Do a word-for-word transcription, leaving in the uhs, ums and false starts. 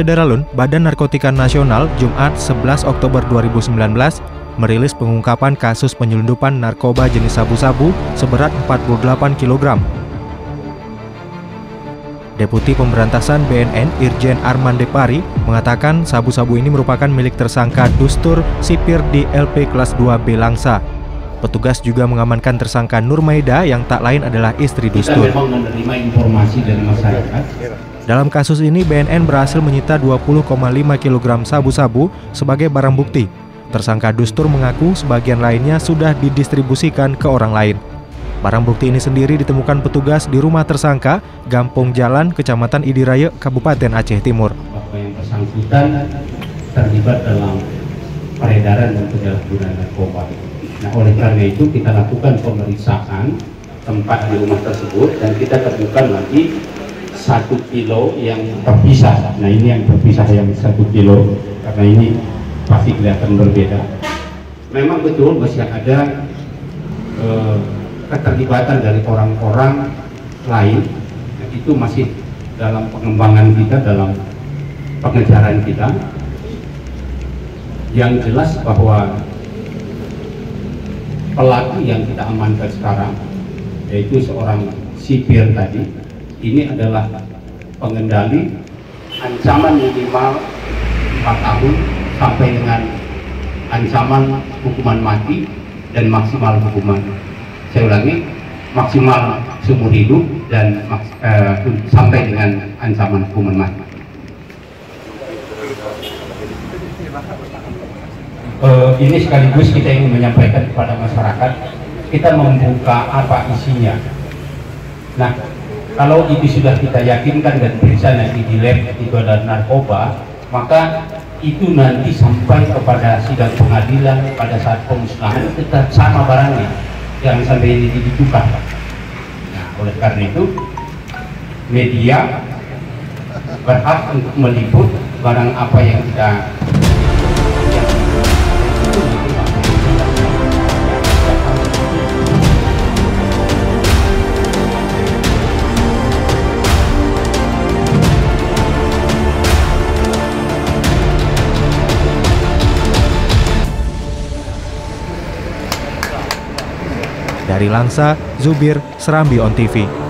Sederalun, Badan Narkotika Nasional Jumat sebelas Oktober dua ribu sembilan belas merilis pengungkapan kasus penyelundupan narkoba jenis sabu-sabu seberat empat puluh delapan kilogram. Deputi Pemberantasan B N N Irjen Arman Depari mengatakan sabu-sabu ini merupakan milik tersangka Dusthur, sipir di L P Kelas dua B Langsa. Petugas juga mengamankan tersangka Nur Maida yang tak lain adalah istri Dusthur. Kita memang menerima informasi dari masyarakat. Dalam kasus ini B N N berhasil menyita dua puluh koma lima kilogram sabu-sabu sebagai barang bukti. Tersangka Dusthur mengaku sebagian lainnya sudah didistribusikan ke orang lain. Barang bukti ini sendiri ditemukan petugas di rumah tersangka, Gampong Jalan, Kecamatan Idi Rayeuk, Kabupaten Aceh Timur. Bahwa yang bersangkutan terlibat dalam peredaran dan penyalahgunaan narkoba. Nah, oleh karena itu kita lakukan pemeriksaan tempat di rumah tersebut dan kita temukan lagi satu kilo yang terpisah. Nah, ini yang terpisah yang satu kilo karena ini pasti kelihatan berbeda. Memang betul masih ada eh, keterlibatan dari orang-orang lain. Nah, itu masih dalam pengembangan kita, dalam pengejaran kita. Yang jelas bahwa pelaku yang kita amankan sekarang, yaitu seorang sipir tadi, ini adalah pengendali, ancaman minimal empat tahun sampai dengan ancaman hukuman mati dan maksimal hukuman. Saya ulangi, maksimal seumur hidup dan eh, sampai dengan ancaman hukuman mati. Uh, ini sekaligus kita ingin menyampaikan kepada masyarakat, kita membuka apa isinya. Nah, kalau itu sudah kita yakinkan dan periksa nanti di lab itu ada narkoba, maka itu nanti sampai kepada sidang pengadilan pada saat pemusnahan tetap sama barangnya, yang sampai dibuka. Nah, oleh karena itu media berhak untuk meliput barang apa yang kita dari Langsa, Zubir, Serambi on T V.